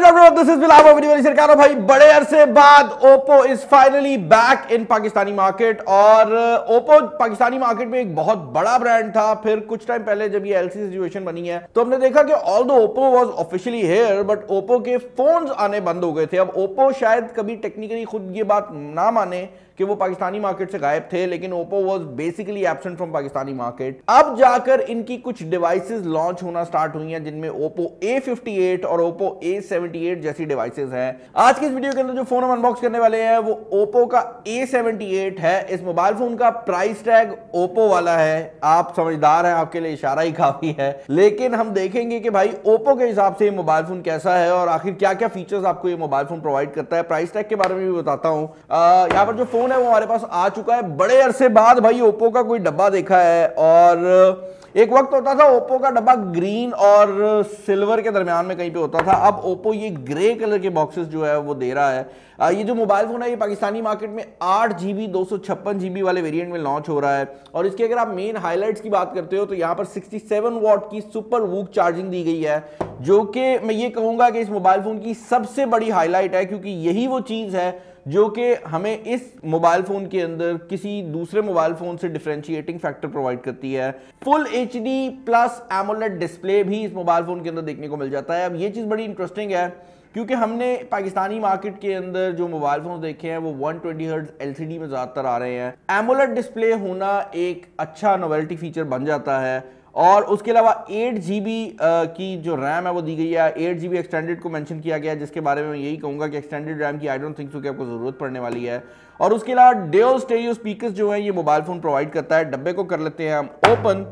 भाई बड़े अरसे बाद Oppo is finally back in Pakistani market. और ओप्पो पाकिस्तानी मार्केट में एक बहुत बड़ा ब्रांड था। फिर कुछ टाइम पहले जब ये एलसी सिचुएशन बनी है तो हमने देखा कि although Oppo was officially here but Oppo के फोन्स आने बंद हो गए थे। अब ओप्पो शायद कभी टेक्निकली खुद ये बात ना माने कि वो पाकिस्तानी मार्केट से गायब थे, लेकिन Oppo was basically absent from Pakistani market. अब जाकर इनकी कुछ डिवाइसेस लॉन्च होना स्टार्ट हुई हैं जिनमें ओप्पो A58 और ओप्पो A78 जैसी डिवाइसेस हैं। आज की इस वीडियो के अंदर जो फोन हम अनबॉक्स करने वाले हैं वो ओप्पो का A78 है। इस मोबाइल फोन का प्राइस टैग ओप्पो वाला है। आप समझदार हैं, आपके लिए इशारा ही काफी है, लेकिन हम देखेंगे कि भाई ओप्पो के हिसाब से ये मोबाइल फोन कैसा है और आखिर क्या क्या फीचर्स आपको ये मोबाइल फोन प्रोवाइड करता है। प्राइस टैग के बारे में भी बताता हूँ। यहाँ पर जो फोन है वो हमारे पास आ चुका है। बड़े अरसे बाद भाई ओप्पो का कोई डब्बा देखा है। और एक वक्त होता था ओप्पो का डब्बा ग्रीन और सिल्वर के दरमियान में कहीं पे होता था, अब ओप्पो ये ग्रे कलर के बॉक्सेस जो है वो दे रहा है। ये जो मोबाइल फोन है ये पाकिस्तानी मार्केट में 8GB 256GB वाले वेरिएंट में लॉन्च हो रहा है। और इसके अगर आप मेन हाईलाइट्स की बात करते हो तो यहाँ पर 67 वाट की सुपर वूक चार्जिंग दी गई है, जो कि मैं ये कहूँगा कि इस मोबाइल फोन की सबसे बड़ी हाईलाइट है, क्योंकि यही वो चीज़ है जो कि हमें इस मोबाइल फोन के अंदर किसी दूसरे मोबाइल फोन से डिफरेंशिएटिंग फैक्टर प्रोवाइड करती है। Full HD plus AMOLED display भी इस मोबाइल फोन के अंदर देखने को मिल जाता है। अब ये चीज़ बड़ी इंटरेस्टिंग है क्योंकि हमने पाकिस्तानी मार्केट के अंदर जो मोबाइल फोन देखे हैं वो 120 हर्ट्ज LCD में ज़्यादातर आ रहे हैं। AMOLED डिस्प्ले होना एक अच्छा नोवेल्टी फीचर बन जाता है। और उसके अलावा 8GB की जो रैम है वो दी गई है। 8GB एक्सटेंडेड को मेंशन किया गया है, जिसके बारे में यही कहूँगा कि एक्सटेंडेड रैम की आई डोंट थिंक सो कि आपको ज़रूरत पड़ने वाली है। और उसके अलावा डुअल स्टीरियो स्पीकर्स जो है ये मोबाइल फ़ोन प्रोवाइड करता है। डब्बे को कर लेते हैं हम ओपन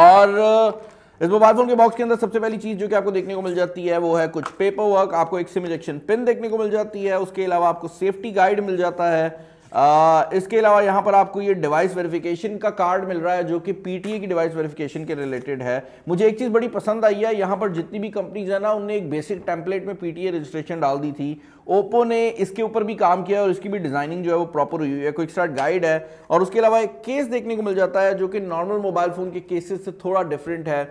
और इस मोबाइल फोन के बॉक्स के अंदर सबसे पहली चीज़ जो कि आपको देखने को मिल जाती है वो है कुछ पेपर वर्क। आपको एक सिम इजेक्शन पिन देखने को मिल जाती है, उसके अलावा आपको सेफ्टी गाइड मिल जाता है। इसके अलावा यहाँ पर आपको ये डिवाइस वेरिफिकेशन का कार्ड मिल रहा है जो कि PTA की डिवाइस वेरिफिकेशन के रिलेटेड है। मुझे एक चीज़ बड़ी पसंद आई है, यहाँ पर जितनी भी कंपनीज है ना उनने एक बेसिक टेम्पलेट में PTA रजिस्ट्रेशन डाल दी थी। ओप्पो ने इसके ऊपर भी काम किया और इसकी भी डिजाइनिंग जो है वो प्रॉपर हुई है। क्विक स्टार्ट गाइड है और उसके अलावा एक केस देखने को मिल जाता है जो कि नॉर्मल मोबाइल फ़ोन के केसेस से थोड़ा डिफरेंट है।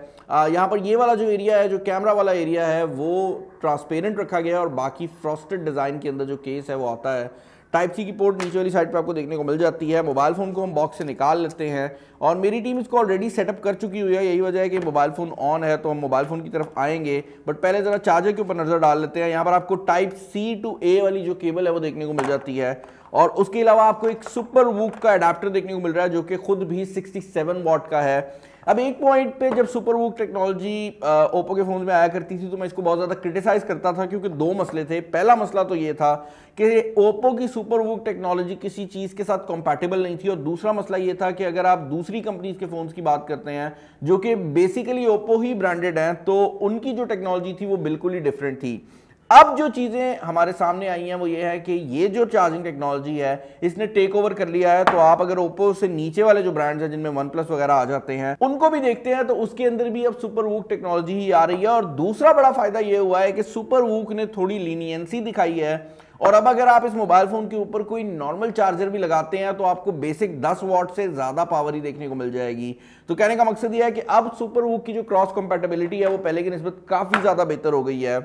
यहाँ पर ये वाला जो एरिया है, जो कैमरा वाला एरिया है, वो ट्रांसपेरेंट रखा गया है और बाकी फ्रॉस्टेड डिज़ाइन के अंदर जो केस है वो आता है। Type-C की पोर्ट नीचे वाली साइड पे आपको देखने को मिल जाती है। मोबाइल फ़ोन को हम बॉक्स से निकाल लेते हैं और मेरी टीम इसको ऑलरेडी सेटअप कर चुकी हुई है। यही वजह है कि मोबाइल फ़ोन ऑन है तो हम मोबाइल फ़ोन की तरफ आएंगे, बट पहले ज़रा चार्जर के ऊपर नज़र डाल लेते हैं। यहाँ पर आपको Type-C to A वाली जो केबल है वो देखने को मिल जाती है और उसके अलावा आपको एक सुपर वूक का अडाप्टर देखने को मिल रहा है जो कि खुद भी 67 वाट का है। अब एक पॉइंट पे जब सुपर वूक टेक्नोलॉजी ओप्पो के फोन में आया करती थी तो मैं इसको बहुत ज़्यादा क्रिटिसाइज़ करता था क्योंकि दो मसले थे। पहला मसला तो ये था कि ओप्पो की सुपर वूक टेक्नोलॉजी किसी चीज़ के साथ कॉम्पैटिबल नहीं थी, और दूसरा मसला ये था कि अगर आप दूसरी कंपनीज के फ़ोन्स की बात करते हैं जो कि बेसिकली ओप्पो ही ब्रांडेड हैं तो उनकी जो टेक्नोलॉजी थी वो बिल्कुल ही डिफरेंट थी। अब जो चीज़ें हमारे सामने आई हैं वो ये है कि ये जो चार्जिंग टेक्नोलॉजी है इसने टेक ओवर कर लिया है। तो आप अगर ओप्पो से नीचे वाले जो ब्रांड्स हैं जिनमें वन प्लस वगैरह आ जाते हैं उनको भी देखते हैं तो उसके अंदर भी अब सुपर वूक टेक्नोलॉजी ही आ रही है। और दूसरा बड़ा फायदा ये हुआ है कि सुपर वूक ने थोड़ी लीनियंसी दिखाई है और अब अगर आप इस मोबाइल फ़ोन के ऊपर कोई नॉर्मल चार्जर भी लगाते हैं तो आपको बेसिक 10 वाट से ज़्यादा पावर ही देखने को मिल जाएगी। तो कहने का मकसद यह है कि अब सुपर वूक की जो क्रॉस कंपैटिबिलिटी है वो पहले की निस्बत काफ़ी ज़्यादा बेहतर हो गई है।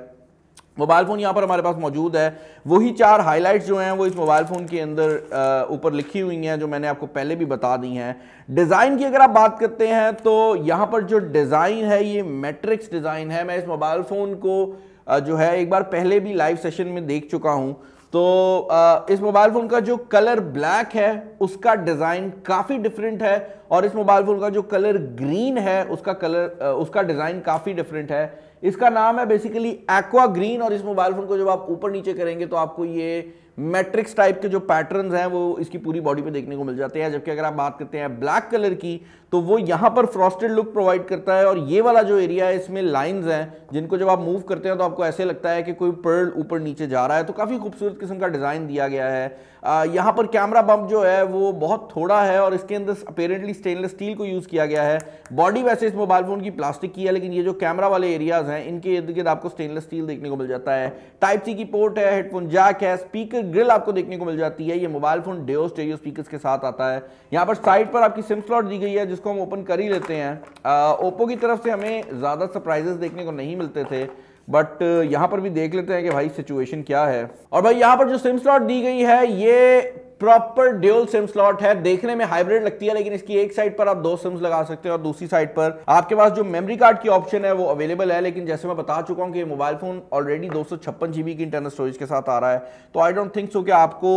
मोबाइल फ़ोन यहाँ पर हमारे पास मौजूद है। वही चार हाईलाइट्स जो हैं वो इस मोबाइल फ़ोन के अंदर ऊपर लिखी हुई हैं जो मैंने आपको पहले भी बता दी हैं। डिज़ाइन की अगर आप बात करते हैं तो यहाँ पर जो डिज़ाइन है ये मैट्रिक्स डिज़ाइन है। मैं इस मोबाइल फ़ोन को जो है एक बार पहले भी लाइव सेशन में देख चुका हूँ। तो इस मोबाइल फ़ोन का जो कलर ब्लैक है उसका डिज़ाइन काफ़ी डिफरेंट है और इस मोबाइल फ़ोन का जो कलर ग्रीन है उसका डिज़ाइन काफ़ी डिफरेंट है। इसका नाम है बेसिकली एक्वा ग्रीन और इस मोबाइल फ़ोन को जब आप ऊपर नीचे करेंगे तो आपको ये मैट्रिक्स टाइप के जो पैटर्न्स हैं वो इसकी पूरी बॉडी पे देखने को मिल जाते हैं। जबकि अगर आप बात करते हैं ब्लैक कलर की तो वो यहाँ पर फ्रॉस्टेड लुक प्रोवाइड करता है और ये वाला जो एरिया है इसमें लाइंस हैं जिनको जब आप मूव करते हैं तो आपको ऐसे लगता है कि कोई पर्ल ऊपर नीचे जा रहा है। तो काफ़ी खूबसूरत किस्म का डिज़ाइन दिया गया है। यहाँ पर कैमरा बम्प जो है वो बहुत थोड़ा है और इसके अंदर अपेरेंटली स्टेनलेस स्टील को यूज़ किया गया है। बॉडी वैसे इस मोबाइल फ़ोन की प्लास्टिक की है, लेकिन ये जो कैमरा वाले एरियाज़ हैं इनके इर्द गिर्द आपको स्टेनलेस स्टील देखने को मिल जाता है। Type-C की पोर्ट है, हेडफोन जैक है, स्पीकर ग्रिल आपको देखने को मिल जाती है। ये mobile phone duo stereo speakers के साथ आता है। यहाँ पर साइड पर आपकी सिम स्लॉट दी गई है जिसको हम ओपन कर ही लेते हैं। ओप्पो की तरफ से हमें ज़्यादा सरप्राइजेस देखने को नहीं मिलते थे, बट यहाँ पर भी देख लेते हैं कि भाई सिचुएशन क्या है। और भाई यहाँ पर जो सिम स्लॉट दी गई है ये प्रॉपर ड्यूल सिम स्लॉट है, देखने में हाइब्रिड लगती है लेकिन इसकी एक साइड पर आप दो सिम्स लगा सकते हैं और दूसरी साइड पर आपके पास जो मेमोरी कार्ड की ऑप्शन है वो अवेलेबल है। लेकिन जैसे मैं बता चुका हूं कि मोबाइल फोन ऑलरेडी 256 GB की इंटरनल स्टोरेज के साथ आ रहा है, तो आई डोंट थिंक सो कि आपको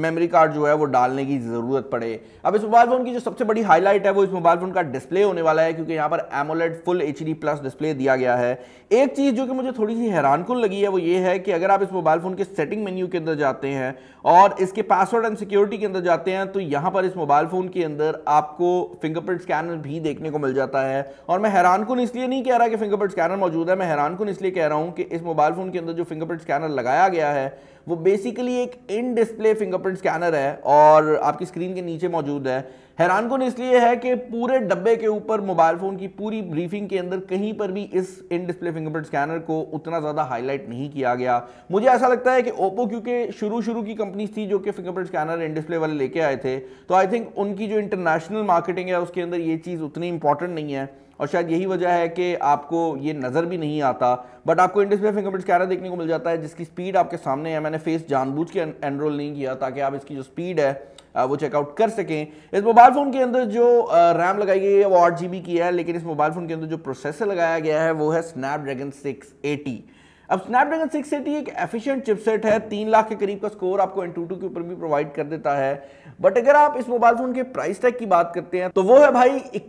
मेमोरी कार्ड जो है वो डालने की जरूरत पड़े। अब इस मोबाइल फोन की जो सबसे बड़ी हाईलाइट है वो इस मोबाइल फोन का डिस्प्ले होने वाला है, क्योंकि यहाँ पर एमोलेड फुल HD+ डिस्प्ले दिया गया है। एक चीज जो कि मुझे थोड़ी सी हैरानकुन लगी है वो ये है कि अगर आप इस मोबाइल फोन के सेटिंग मेन्यू के अंदर जाते हैं और इसके पासवर्ड एंड सिक्योरिटी के अंदर जाते हैं तो यहां पर इस मोबाइल फोन के अंदर आपको फिंगरप्रिंट स्कैनर भी देखने को मिल जाता है। और मैं हैरानकुन इसलिए नहीं कह रहा कि फिंगरप्रिंट स्कैनर मौजूद है, मैं हैरानकुन इसलिए कह रहा हूं कि इस मोबाइल फोन के अंदर जो फिंगरप्रिंट स्कैनर लगाया गया है वो बेसिकली एक इन डिस्प्ले फिंगरप्रिंट स्कैनर है और आपकी स्क्रीन के नीचे मौजूद है। हैरानकुन इसलिए है कि पूरे डब्बे के ऊपर मोबाइल फोन की पूरी ब्रीफिंग के अंदर कहीं पर भी इस इन डिस्प्ले फिंगरप्रिंट स्कैनर को उतना ज्यादा हाईलाइट नहीं किया गया। मुझे ऐसा लगता है कि ओप्पो क्योंकि शुरू की कंपनी थी जो कि फिंगरप्रिंट स्कैनर इन डिस्प्ले वाले लेके आए थे, तो आई थिंक उनकी जो इंटरनेशनल मार्केटिंग है उसके अंदर ये चीज़ उतनी इंपॉर्टेंट नहीं है और शायद यही वजह है कि आपको ये नज़र भी नहीं आता। बट आपको इन डिस्प्ले फिंगरप्रिंट स्कैनर देखने को मिल जाता है जिसकी स्पीड आपके सामने है। मैंने फेस जानबूझ के एनरोल नहीं किया ताकि आप इसकी जो स्पीड है वो चेकआउट कर सकें। इस मोबाइल फ़ोन के अंदर जो रैम लगाई गई है वो 8 GB की है, लेकिन इस मोबाइल फ़ोन के अंदर जो प्रोसेसर लगाया गया है वो है स्नैपड्रैगन 680। अब स्नैपड्रैगन 680 एक एफिशिएंट चिपसेट है, 3 लाख के करीब का स्कोर आपको Antutu के ऊपर भी प्रोवाइड कर देता है। बट अगर आप इस मोबाइल फोन के प्राइस टैग की बात करते हैं तो वो है भाई 71,999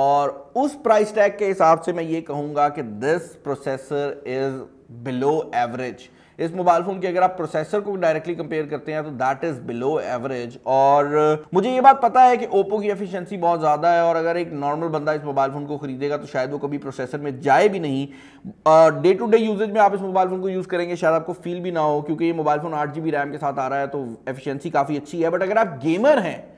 और उस प्राइस टैग के हिसाब से मैं ये कहूँगा कि this processor is below average. इस मोबाइल फोन के अगर आप प्रोसेसर को डायरेक्टली कंपेयर करते हैं तो दैट इज बिलो एवरेज। और मुझे ये बात पता है कि ओप्पो की एफिशिएंसी बहुत ज्यादा है और अगर एक नॉर्मल बंदा इस मोबाइल फोन को खरीदेगा तो शायद वो कभी प्रोसेसर में जाए भी नहीं। डे टू डे यूजेज में आप इस मोबाइल फोन को यूज करेंगे शायद आपको फील भी ना हो, क्योंकि ये मोबाइल फोन 8 GB रैम के साथ आ रहा है तो एफिशिएंसी काफी अच्छी है। बट अगर आप गेमर हैं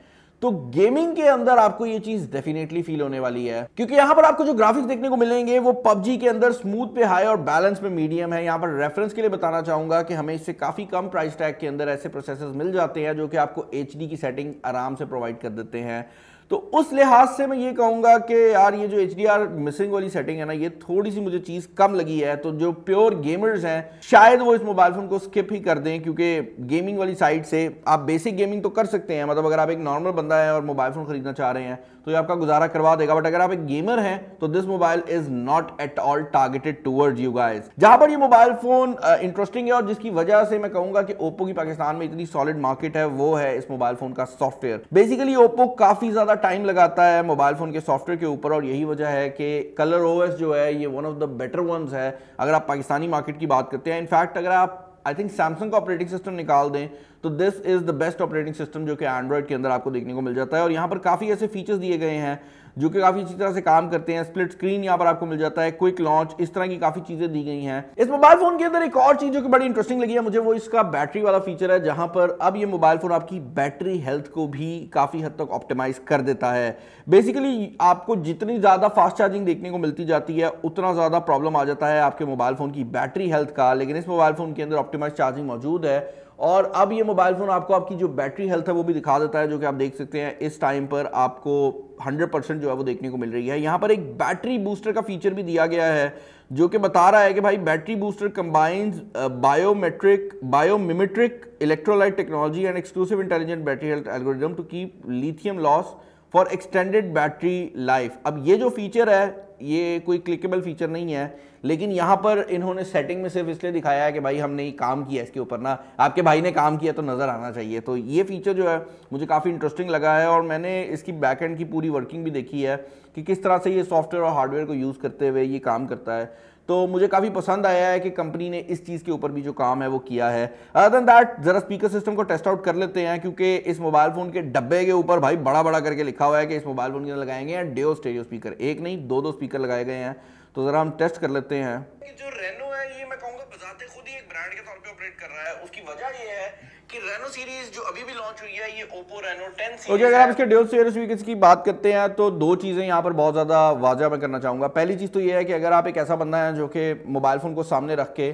तो गेमिंग के अंदर आपको ये चीज डेफिनेटली फील होने वाली है, क्योंकि यहाँ पर आपको जो ग्राफिक्स देखने को मिलेंगे वो PUBG के अंदर स्मूथ पे हाई और बैलेंस पे मीडियम है। यहाँ पर रेफरेंस के लिए बताना चाहूंगा कि हमें इससे काफी कम प्राइस टैग के अंदर ऐसे प्रोसेसर्स मिल जाते हैं जो कि आपको HD की सेटिंग आराम से प्रोवाइड कर देते हैं। तो उस लिहाज से मैं ये कहूँगा कि यार ये जो HDR मिसिंग वाली सेटिंग है ना, ये थोड़ी सी मुझे चीज़ कम लगी है। तो जो प्योर गेमर्स हैं शायद वो इस मोबाइल फ़ोन को स्किप ही कर दें, क्योंकि गेमिंग वाली साइड से आप बेसिक गेमिंग तो कर सकते हैं, मतलब अगर आप एक नॉर्मल बंदा है और मोबाइल फ़ोन खरीदना चाह रहे हैं तो ये आपका गुजारा करवा देगा। बट अगर आप एक गेमर हैं तो this mobile is not at all targeted towards you guys. जहाँ पर ये मोबाइल फ़ोन इंटरेस्टिंग है और जिसकी वजह से मैं कहूँगा कि ओप्पो की पाकिस्तान में इतनी सॉलिड मार्केट है वो है इस मोबाइल फ़ोन का सॉफ्टवेयर। बेसिकली ओप्पो काफ़ी ज़्यादा टाइम लगाता है मोबाइल फोन के सॉफ्टवेयर के ऊपर और यही वजह है कि ColorOS जो है ये one of the better ones है अगर आप पाकिस्तानी मार्केट की बात करते हैं। इनफैक्ट अगर आप आई थिंक सैमसंग का ऑपरेटिंग सिस्टम निकाल दें तो this is the best operating system जो कि एंड्रॉइड के अंदर आपको देखने को मिल जाता है। और यहाँ पर काफ़ी ऐसे फीचर्स दिए गए हैं जो कि काफ़ी अच्छी तरह से काम करते हैं। स्प्लिट स्क्रीन यहाँ पर आपको मिल जाता है, क्विक लॉन्च, इस तरह की काफ़ी चीज़ें दी गई हैं। इस मोबाइल फोन के अंदर एक और चीज़ जो कि बड़ी इंटरेस्टिंग लगी है मुझे वो इसका बैटरी वाला फीचर है, जहाँ पर अब ये मोबाइल फोन आपकी बैटरी हेल्थ को भी काफ़ी हद तक ऑप्टिमाइज कर देता है। बेसिकली आपको जितनी ज़्यादा फास्ट चार्जिंग देखने को मिलती जाती है उतना ज़्यादा प्रॉब्लम आ जाता है आपके मोबाइल फोन की बैटरी हेल्थ का, लेकिन इस मोबाइल फोन के अंदर ऑप्टिमाइज चार्जिंग मौजूद है और अब ये मोबाइल फ़ोन आपको आपकी जो बैटरी हेल्थ है वो भी दिखा देता है, जो कि आप देख सकते हैं इस टाइम पर आपको 100% जो है वो देखने को मिल रही है। यहाँ पर एक बैटरी बूस्टर का फीचर भी दिया गया है जो कि बता रहा है कि भाई battery booster combines biomimetic electrolyte technology and exclusive intelligent battery health algorithm to keep lithium loss for extended battery life. अब ये जो फीचर है ये कोई क्लिकेबल फीचर नहीं है, लेकिन यहाँ पर इन्होंने सेटिंग में सिर्फ इसलिए दिखाया है कि भाई हमने काम किया इसके ऊपर ना, आपके भाई ने काम किया तो नज़र आना चाहिए। तो ये फीचर जो है मुझे काफ़ी इंटरेस्टिंग लगा है और मैंने इसकी बैकएंड की पूरी वर्किंग भी देखी है कि किस तरह से ये सॉफ्टवेयर और हार्डवेयर को यूज़ करते हुए ये काम करता है। तो मुझे काफ़ी पसंद आया है कि कंपनी ने इस चीज़ के ऊपर भी जो काम है वो किया है। अदर देन दैट ज़रा स्पीकर सिस्टम को टेस्ट आउट कर लेते हैं, क्योंकि इस मोबाइल फ़ोन के डब्बे के ऊपर भाई बड़ा बड़ा करके लिखा हुआ है कि इस मोबाइल फ़ोन के अंदर लगाएंगे डेओ स्टेरियो स्पीकर, एक नहीं दो स्पीकर लगाए गए हैं। तो ज़रा हम टेस्ट कर लेते हैं कि जो रेनो है ये मैं कहूँगा बजाते खुद ही एक ब्रांड के तौर पे ऑपरेट कर रहा है। उसकी वजह ये है कि रेनो सीरीज जो अभी भी लॉन्च हुई है ये ओप्पो रेनो 10 सीरीज। ओके, अगर आप इसके ड्यूल स्टीरियो स्पीकर्स की बात करते हैं तो दो चीज़ें यहाँ पर बहुत ज़्यादा वाजह मैं करना चाहूँगा। पहली चीज़ तो ये है कि अगर आप एक ऐसा बंदा है जो कि मोबाइल फ़ोन को सामने रख के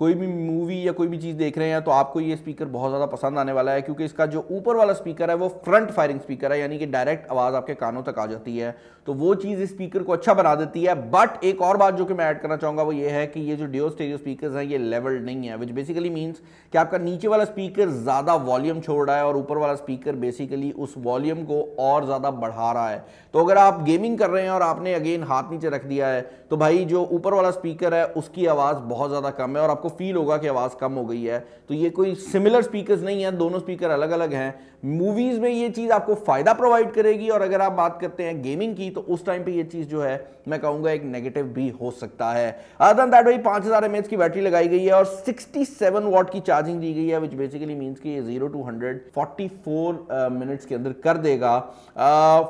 कोई भी मूवी या कोई भी चीज़ देख रहे हैं तो आपको ये स्पीकर बहुत ज़्यादा पसंद आने वाला है, क्योंकि इसका जो ऊपर वाला स्पीकर है वो फ्रंट फायरिंग स्पीकर है, यानी कि डायरेक्ट आवाज़ आपके कानों तक आ जाती है, तो वो चीज़ इस स्पीकर को अच्छा बना देती है। बट एक और बात जो कि मैं ऐड करना चाहूँगा वो ये है कि ये जो डुओ स्टीरियो स्पीकर्स हैं ये लेवल्ड नहीं है, विच बेसिकली मीन्स कि आपका नीचे वाला स्पीकर ज़्यादा वॉल्यूम छोड़ रहा है और ऊपर वाला स्पीकर बेसिकली उस वॉल्यूम को और ज़्यादा बढ़ा रहा है। तो अगर आप गेमिंग कर रहे हैं और आपने अगेन हाथ नीचे रख दिया है तो भाई जो ऊपर वाला स्पीकर है उसकी आवाज़ बहुत ज़्यादा कम है और आपको फील होगा कि आवाज़ कम हो गई है। तो ये कोई सिमिलर स्पीकर्स नहीं है, दोनों स्पीकर अलग अलग हैं। मूवीज़ में ये चीज़ आपको फ़ायदा प्रोवाइड करेगी और अगर आप बात करते हैं गेमिंग की तो उस टाइम पे ये चीज़ जो है मैं कहूँगा एक नेगेटिव भी हो सकता है। अदर दैन दैट भाई 5000 mAh की बैटरी लगाई गई है और 67 वाट की चार्जिंग दी गई है, विच बेसिकली मीन्स कि ये 0 to 100 44 मिनट्स के अंदर कर देगा।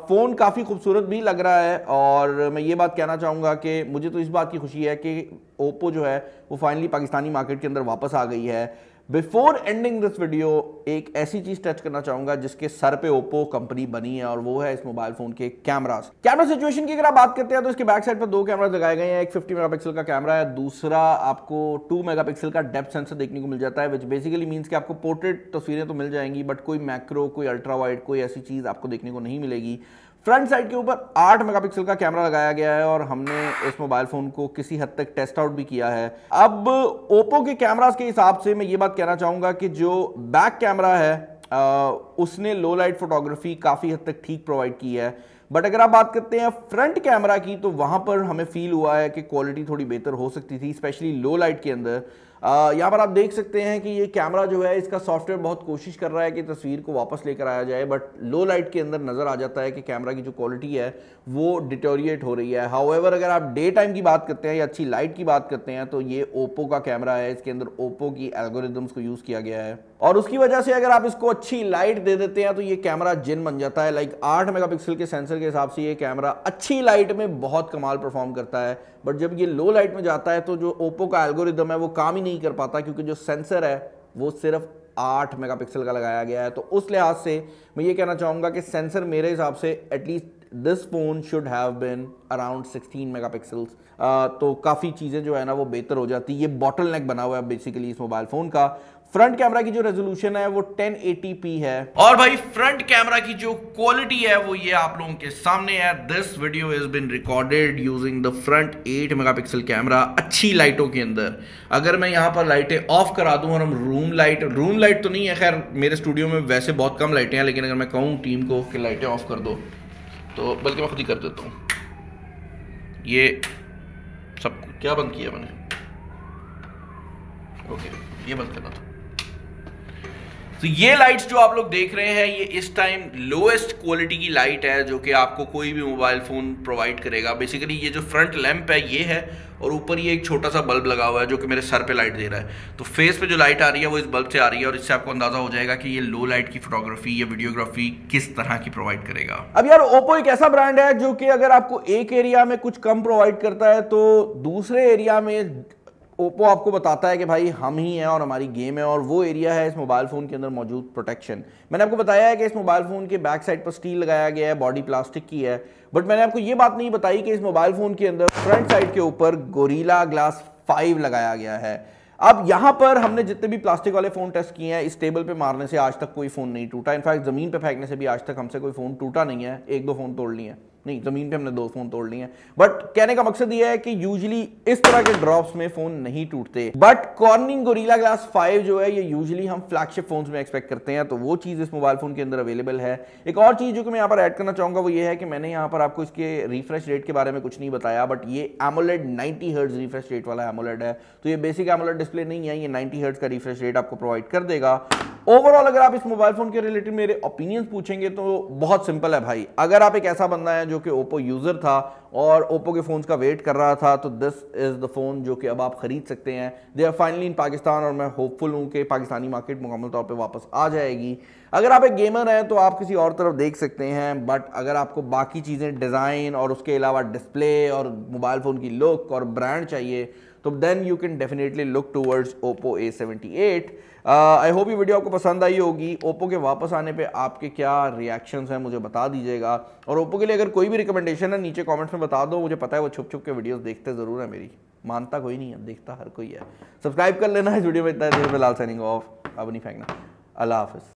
फ़ोन काफ़ी खूबसूरत भी लग रहा है और मैं ये बात कहना चाहूँगा कि मुझे तो इस बात की खुशी है कि ओप्पो जो है वो फाइनली पाकिस्तानी मार्केट के अंदर वापस आ गई है। बिफोर एंडिंग दिस वीडियो एक ऐसी चीज टच करना चाहूंगा जिसके सर पे ओप्पो कंपनी बनी है और वो है इस मोबाइल फोन के कैमरास। कैमरा सिचुएशन की अगर आप बात करते हैं तो इसके बैक साइड पर 2 कैमरा लगाए गए हैं, एक 50 मेगापिक्सल का कैमरा है, दूसरा आपको 2 मेगापिक्सल का डेप्थ सेंसर देखने को मिल जाता है, विच बेसिकली मीन्स कि आपको पोर्ट्रेट तस्वीरें तो मिल जाएंगी बट कोई मैक्रो, कोई अल्ट्रा वाइड, कोई ऐसी चीज आपको देखने को नहीं मिलेगी। फ्रंट साइड के ऊपर 8 मेगापिक्सल का कैमरा लगाया गया है और हमने इस मोबाइल फ़ोन को किसी हद तक टेस्ट आउट भी किया है। अब ओप्पो के कैमरास के हिसाब से मैं ये बात कहना चाहूँगा कि जो बैक कैमरा है उसने लो लाइट फोटोग्राफी काफ़ी हद तक ठीक प्रोवाइड की है, बट अगर आप बात करते हैं फ्रंट कैमरा की तो वहाँ पर हमें फील हुआ है कि क्वालिटी थोड़ी बेहतर हो सकती थी, स्पेशली लो लाइट के अंदर। यहाँ पर आप देख सकते हैं कि ये कैमरा जो है इसका सॉफ्टवेयर बहुत कोशिश कर रहा है कि तस्वीर को वापस लेकर आया जाए, बट लो लाइट के अंदर नज़र आ जाता है कि कैमरा की जो क्वालिटी है वो डिटोरिएट हो रही है। हाउएवर अगर आप डे टाइम की बात करते हैं या अच्छी लाइट की बात करते हैं तो ये ओप्पो का कैमरा है, इसके अंदर ओप्पो की एल्गोरिदम्स को यूज़ किया गया है और उसकी वजह से अगर आप इसको अच्छी लाइट दे देते हैं तो ये कैमरा जिन बन जाता है। लाइक 8 मेगापिक्सल के सेंसर के हिसाब से ये कैमरा अच्छी लाइट में बहुत कमाल परफॉर्म करता है, बट जब ये लो लाइट में जाता है तो जो ओप्पो का एल्गोरिदम है वो काम ही नहीं कर पाता, क्योंकि जो सेंसर है वो सिर्फ 8 मेगापिक्सल का लगाया गया है। तो उस लिहाज से मैं ये कहना चाहूँगा कि सेंसर मेरे हिसाब से at least this phone should have been around 16 megapixels, तो काफ़ी चीज़ें जो है ना वो बेहतर हो जाती। ये बॉटल नेक बना हुआ है बेसिकली इस मोबाइल फ़ोन का। फ्रंट कैमरा की जो रेजोल्यूशन है वो 1080p है और भाई फ्रंट कैमरा की जो क्वालिटी है वो ये आप लोगों के सामने है। This video is been recorded using the front 8 megapixel camera अच्छी लाइटों के अंदर। अगर मैं यहाँ पर लाइटें ऑफ करा दूँ और हम रूम लाइट तो नहीं है, खैर मेरे स्टूडियो में वैसे बहुत कम लाइटें हैं, लेकिन अगर मैं कहूँ टीम को कि लाइटें ऑफ कर दो तो बल्कि मैं खुद ही कर देता हूँ। ये सब क्या बंद किया मैंने, ओके ये बंद करना था। तो ये लाइट्स जो आप लोग देख रहे हैं ये इस टाइम लोएस्ट क्वालिटी की लाइट है जो कि आपको कोई भी मोबाइल फ़ोन प्रोवाइड करेगा। बेसिकली ये जो फ्रंट लैंप है ये है और ऊपर ये एक छोटा सा बल्ब लगा हुआ है जो कि मेरे सर पे लाइट दे रहा है, तो फेस पे जो लाइट आ रही है वो इस बल्ब से आ रही है और इससे आपको अंदाजा हो जाएगा कि ये लो लाइट की फोटोग्राफी या वीडियोग्राफी किस तरह की प्रोवाइड करेगा। अब यार ओप्पो एक ऐसा ब्रांड है जो कि अगर आपको एक एरिया में कुछ कम प्रोवाइड करता है तो दूसरे एरिया में ओप्पो आपको बताता है कि भाई हम ही हैं और हमारी गेम है, और वो एरिया है इस मोबाइल फ़ोन के अंदर मौजूद प्रोटेक्शन। मैंने आपको बताया है कि इस मोबाइल फ़ोन के बैक साइड पर स्टील लगाया गया है, बॉडी प्लास्टिक की है, बट मैंने आपको ये बात नहीं बताई कि इस मोबाइल फ़ोन के अंदर फ्रंट साइड के ऊपर गोरिल्ला ग्लास 5 लगाया गया है। अब यहाँ पर हमने जितने भी प्लास्टिक वाले फ़ोन टेस्ट किए हैं इस टेबल पे मारने से आज तक कोई फ़ोन नहीं टूटा, इनफैक्ट ज़मीन पे फेंकने से भी आज तक हमसे कोई फ़ोन टूटा नहीं है। 1-2 फ़ोन तोड़ लिए हैं, नहीं ज़मीन पे हमने 2 फ़ोन तोड़ लिए हैं, बट कहने का मकसद ये है कि यूजली इस तरह के ड्रॉप्स में फ़ोन नहीं टूटते। बट कॉर्निंग गोरिल्ला ग्लास 5 जो है ये यूजली हम फ्लैगशिप फ़ोन्स में एक्सपेक्ट करते हैं, तो वो चीज़ इस मोबाइल फ़ोन के अंदर अवेलेबल है। एक और चीज़ जो कि मैं यहाँ पर ऐड करना चाहूँगा वो ये है कि मैंने यहाँ पर आपको इसके रिफ्रेश रेट के बारे में कुछ नहीं बताया, बट ये एमोलेड 90 हर्ट्ज़ रिफ्रेश रेट वाला एमोलेड है, तो ये बेसिक एमोलेड डिस्प्ले नहीं है, ये 90 हर्ट्ज़ का रिफ्रेश रेट आपको प्रोवाइड कर देगा। ओवरऑल अगर आप इस मोबाइल फ़ोन के रिलेटेड मेरे ओपिनियन पूछेंगे तो बहुत सिंपल है भाई, अगर आप एक ऐसा बंदा है जो कि ओप्पो यूज़र था और ओप्पो के फ़ोन्स का वेट कर रहा था तो दिस इज़ द फ़ोन जो कि अब आप ख़रीद सकते हैं। They are finally in Pakistan और मैं होपफुल हूँ कि पाकिस्तानी मार्केट मुकम्मल तौर पे वापस आ जाएगी। अगर आप एक गेमर हैं तो आप किसी और तरफ देख सकते हैं, बट अगर आपको बाकी चीज़ें डिज़ाइन और उसके अलावा डिस्प्ले और मोबाइल फ़ोन की लुक और ब्रांड चाहिए तो then you can definitely look towards Oppo A78। I hope ये वीडियो आपको पसंद आई होगी। ओप्पो के वापस आने पे आपके क्या रिएक्शंस हैं मुझे बता दीजिएगा, और ओप्पो के लिए अगर कोई भी रिकमेंडेशन है नीचे कमेंट्स में बता दो, मुझे पता है वो छुप छुप के वीडियोस देखते ज़रूर है मेरी। मानता कोई नहीं है, देखता हर कोई है। सब्सक्राइब कर लेना है वीडियो में। इतना देर में लाल साइनिंग ऑफ, अब नहीं फेंकना। अल्लाह हाफिज़।